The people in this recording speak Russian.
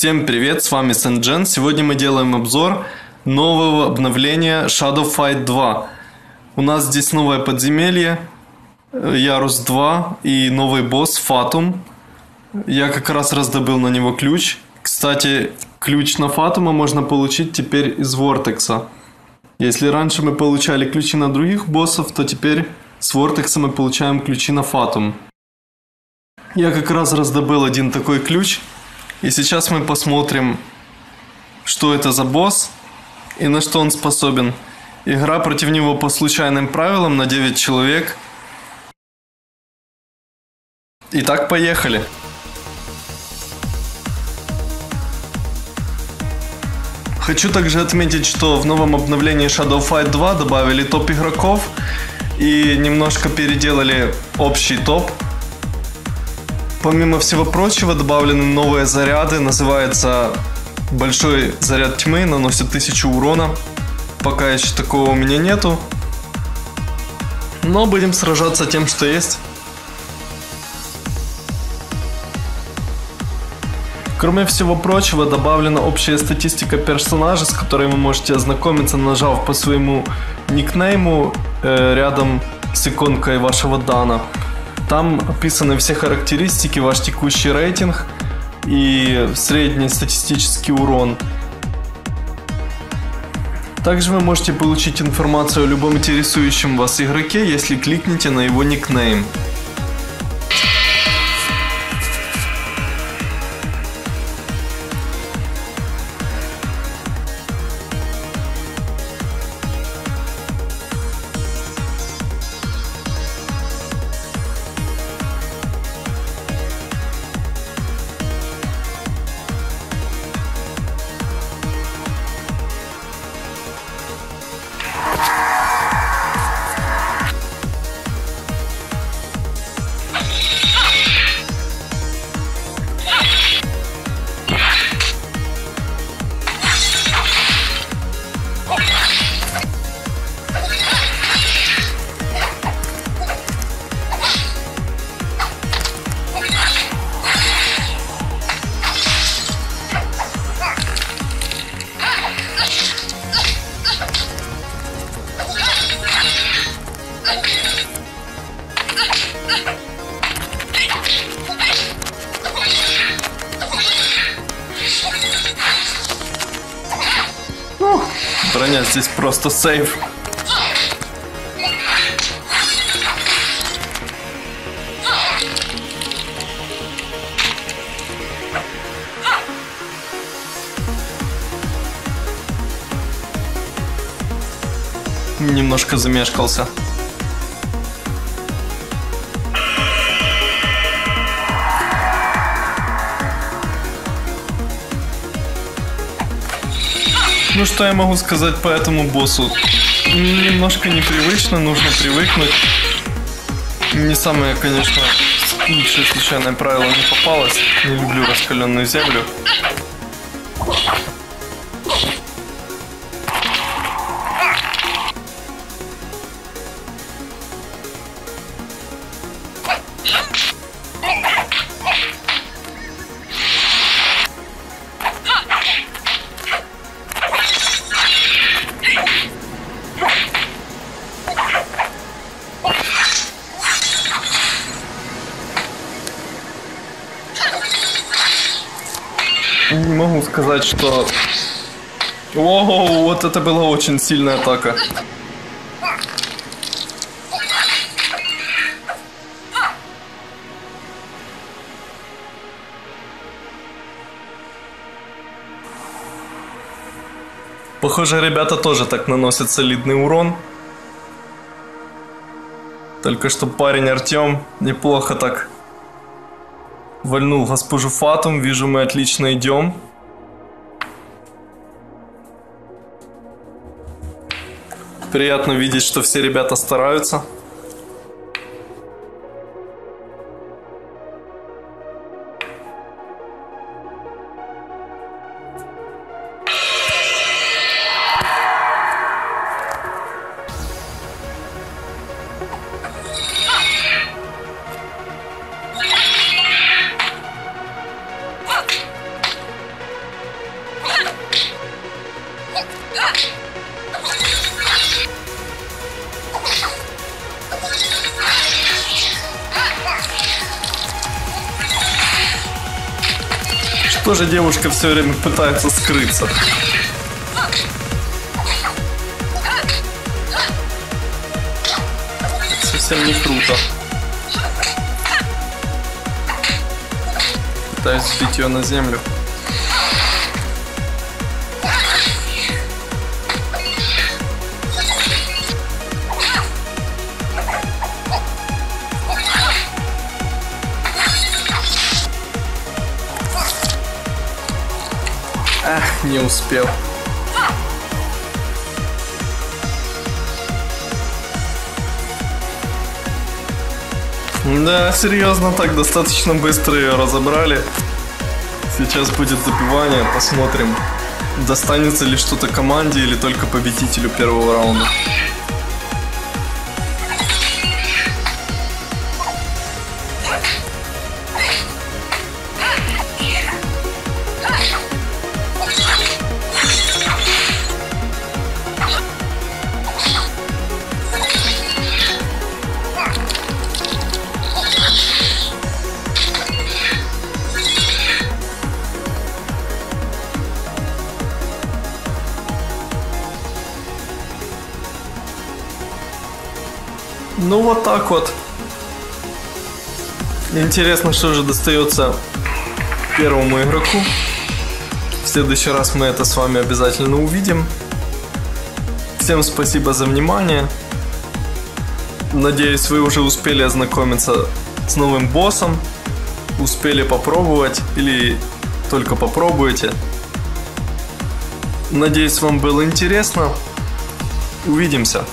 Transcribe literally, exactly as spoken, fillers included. Всем привет, с вами Сенджен. Сегодня мы делаем обзор нового обновления Shadow Fight два. У нас здесь новое подземелье, Ярус два и новый босс Фатум. Я как раз раздобыл на него ключ. Кстати, ключ на Фатума можно получить теперь из Вортекса. Если раньше мы получали ключи на других боссов, то теперь с Вортекса мы получаем ключи на Фатум. Я как раз раздобыл один такой ключ. И сейчас мы посмотрим, что это за босс и на что он способен. Игра против него по случайным правилам на девять человек. Итак, поехали. Хочу также отметить, что в новом обновлении Shadow Fight два добавили топ игроков и немножко переделали общий топ. Помимо всего прочего, добавлены новые заряды, называется Большой Заряд Тьмы, наносит тысячу урона. Пока еще такого у меня нету. Но будем сражаться тем, что есть. Кроме всего прочего, добавлена общая статистика персонажа, с которой вы можете ознакомиться, нажав по своему никнейму э, рядом с иконкой вашего дана. Там описаны все характеристики, ваш текущий рейтинг и средний статистический урон. Также вы можете получить информацию о любом интересующем вас игроке, если кликните на его никнейм. Броня здесь просто сейф. Немножко замешкался. Ну что я могу сказать по этому боссу? Немножко непривычно, нужно привыкнуть. Не самое, конечно, лучшее случайное правило не попалось. Не люблю раскаленную землю. Не могу сказать, что... Воу, вот это была очень сильная атака. Похоже, ребята тоже так наносят солидный урон. Только что парень Артём неплохо так... Вольнул госпожу Фатум, вижу, мы отлично идем. Приятно видеть, что все ребята стараются. тоже девушка все время пытается скрыться. Это совсем не круто. Пытаюсь сбить ее на землю. Ах, не успел. Да, серьезно, так достаточно быстро ее разобрали. Сейчас будет добивание, посмотрим, достанется ли что-то команде или только победителю первого раунда. Ну вот так вот. Интересно, что же достается первому игроку. В следующий раз мы это с вами обязательно увидим. Всем спасибо за внимание. Надеюсь, вы уже успели ознакомиться с новым боссом. Успели попробовать или только попробуете. Надеюсь, вам было интересно. Увидимся.